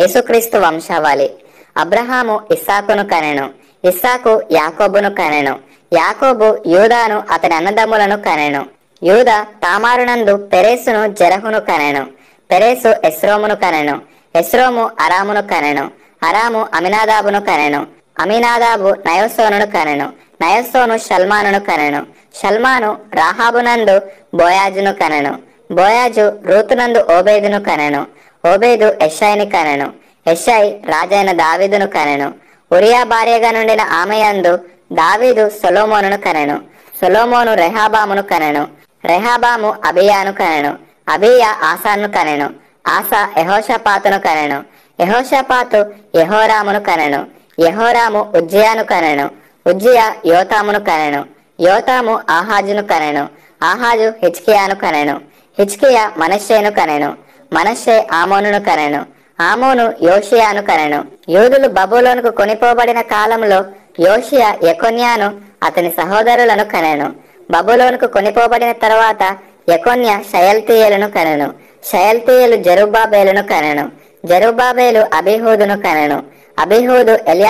యేసుక్రీస్తు వంశావళి. అబ్రహాము ఇస్సాకును కనెను, ఇస్సాకు యాకోబును కనెను, యాకోబు యూదాను అతని అన్నదమ్ములను కనెను, యూదా తామారునందు పెరేసును జరహును కనెను, పెరేసు ఎస్రోమును కనెను, ఎస్రోము అరామును కనెను, అరాము అమినాదాబును కనెను, అమినాదాబు నయసోనును కనెను, నయసోను షల్మానును కనెను, షల్మాను రాహాబునందు బోయాజును కనెను, బోయాజు రూతునందు ఓబేదును కనెను, ఓబేదు యెషైని కనెను, యెషై రాజైన దావీదును కనెను, ఉరియా భార్యగా నుండిన ఆమెయందు దావీదు సొలొమోనును కనెను, సొలొమోను రెహాబామును కనెను, రెహాబాము అబియాను కనెను, అబియా ఆసాను కనెను, ఆసా యెహోషాపాతును కనెను, యెహోషాపాతు యెహోరామును కనెను, యెహోరాము ఉజ్జియాను కనెను, ఉజ్జియా యోతామును కనెను, యోతాము ఆహాజును కనెను, ఆహాజు హిజ్కియాను కనెను, హిజ్కియా మనశ్శేను కనెను, మనశ్శే ఆమోనును కనెను, ఆమోను యోషియాను కనెను. యూదులు బబులోనుకు కొనిపోబడిన కాలంలో యోషియా యెకొన్యాను అతని సహోదరులను కనెను. బబులోనుకు కొనిపోబడిన తర్వాత యెకొన్యా షయల్తీయేలును కనెను, షయల్తీయేలు జెరుబ్బాబేలును కనెను, జెరుబ్బాబేలు అబిహూదును కనెను, అబిహూదు ఎలియా